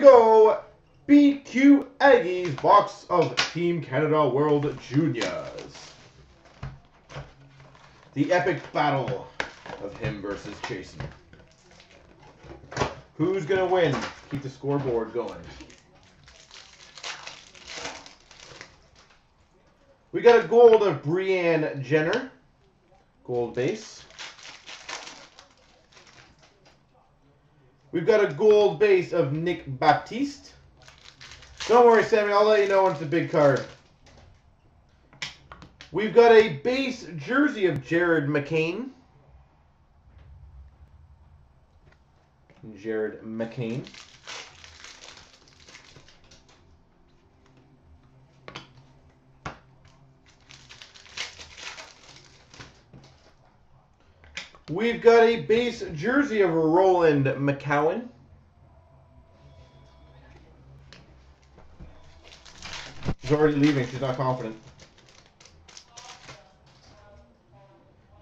go. Bqaggie's box of Team Canada World Juniors. The epic battle of him versus Chasen. Who's going to win? Keep the scoreboard going. We got a gold of Breanne Jenner. Gold base. We've got a gold base of Nick Baptiste. Don't worry, Sammy. I'll let you know when it's a big card. We've got a base jersey of Jared McCain. We've got a base jersey of Roland McKeown. She's already leaving. She's not confident.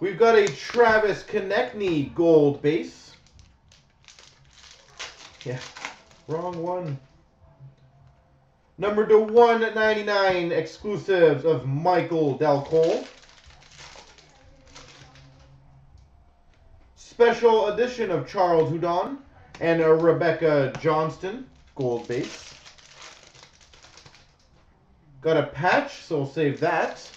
We've got a Travis Konecny gold base. Yeah, wrong one. Number to 199 exclusives of Michael Dal Col. Special edition of Charles Hudon and a Rebecca Johnston, gold base. Got a patch, so we'll save that.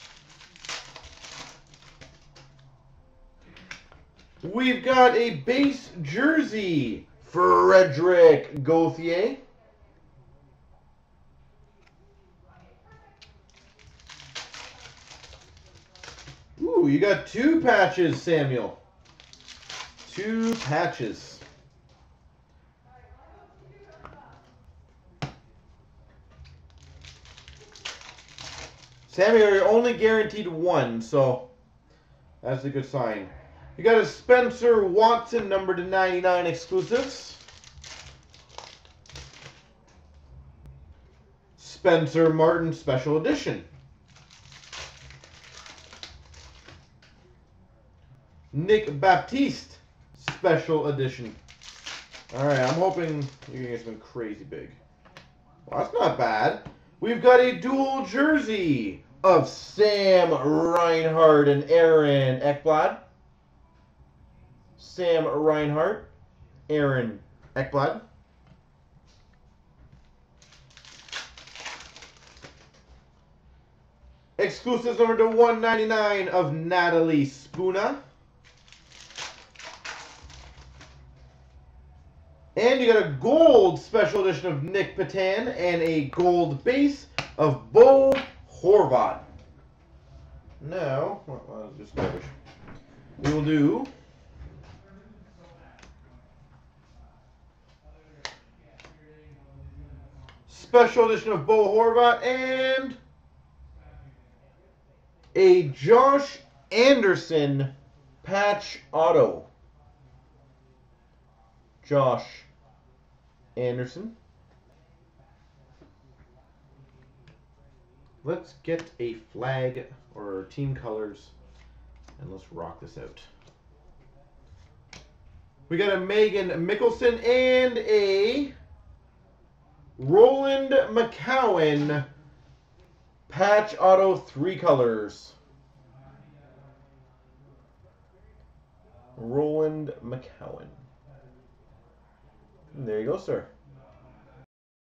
We've got a base jersey, Frederick Gauthier. Ooh, you got two patches, Samuel. Two patches. Sammy, you're only guaranteed one, so that's a good sign. You got a Spencer Watson number to 99 exclusives. Spencer Martin special edition. Nick Baptiste. Special edition. Alright, I'm hoping you're going to get something crazy big. Well, that's not bad. We've got a dual jersey of Sam Reinhart and Aaron Ekblad. Sam Reinhart, Aaron Ekblad. Exclusives number to 199 of Natalie Spooner. And you got a gold special edition of Nick Patan and a gold base of Bo Horvat. Now, well, just garbage. We will do. Special edition of Bo Horvat and a Josh Anderson patch auto. Josh Anderson. Let's get a flag or team colors and let's rock this out. We got a Megan Mickelson and a Roland McKeown patch auto 3 colors. Roland McKeown. There you go, sir.